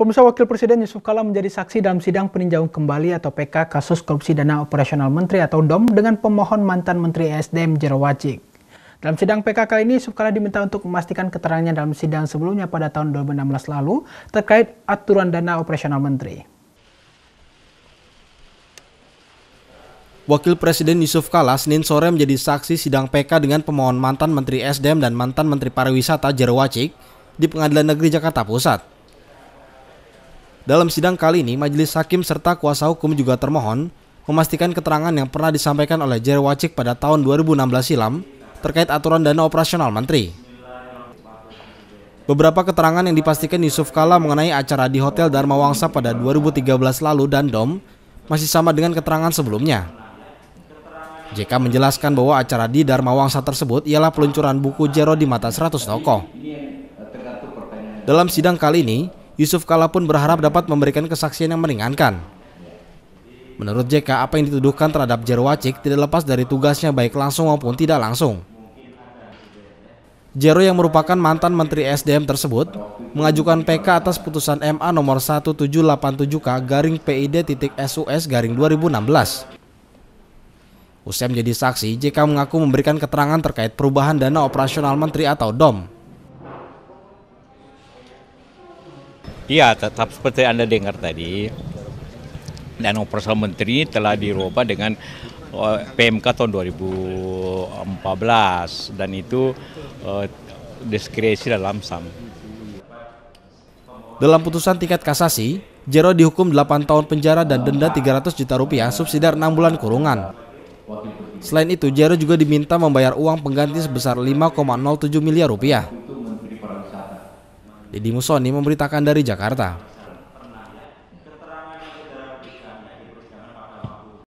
Pemirsa, Wakil Presiden Jusuf Kalla menjadi saksi dalam sidang peninjauan kembali atau PK kasus korupsi dana operasional menteri atau DOM dengan pemohon mantan Menteri SDM Jero Wacik. Dalam sidang PK kali ini, Jusuf Kalla diminta untuk memastikan keterangannya dalam sidang sebelumnya pada tahun 2016 lalu terkait aturan dana operasional menteri. Wakil Presiden Jusuf Kalla Senin sore menjadi saksi sidang PK dengan pemohon mantan Menteri SDM dan mantan Menteri Pariwisata Jero Wacik di Pengadilan Negeri Jakarta Pusat. Dalam sidang kali ini, Majelis Hakim serta kuasa hukum juga termohon memastikan keterangan yang pernah disampaikan oleh Jero Wacik pada tahun 2016 silam terkait aturan dana operasional menteri. Beberapa keterangan yang dipastikan Jusuf Kalla mengenai acara di Hotel Dharma Wangsa pada 2013 lalu dan DOM masih sama dengan keterangan sebelumnya. JK menjelaskan bahwa acara di Dharma Wangsa tersebut ialah peluncuran buku Jero di Mata 100 Tokoh. Dalam sidang kali ini, Jusuf Kalla pun berharap dapat memberikan kesaksian yang meringankan. Menurut JK, apa yang dituduhkan terhadap Jero Wacik tidak lepas dari tugasnya baik langsung maupun tidak langsung. Jero yang merupakan mantan Menteri SDM tersebut mengajukan PK atas putusan MA nomor 1787/PID/SUS/2016. Usai menjadi saksi, JK mengaku memberikan keterangan terkait perubahan dana operasional menteri atau DOM. Iya, tetap seperti Anda dengar tadi, dana operasional menteri telah dirubah dengan PMK tahun 2014 dan itu diskresi dalam SAM. Dalam putusan tingkat kasasi, Jero dihukum 8 tahun penjara dan denda 300 juta rupiah subsidiar 6 bulan kurungan. Selain itu, Jero juga diminta membayar uang pengganti sebesar 5,07 miliar rupiah. Edi Musoni memberitakan dari Jakarta.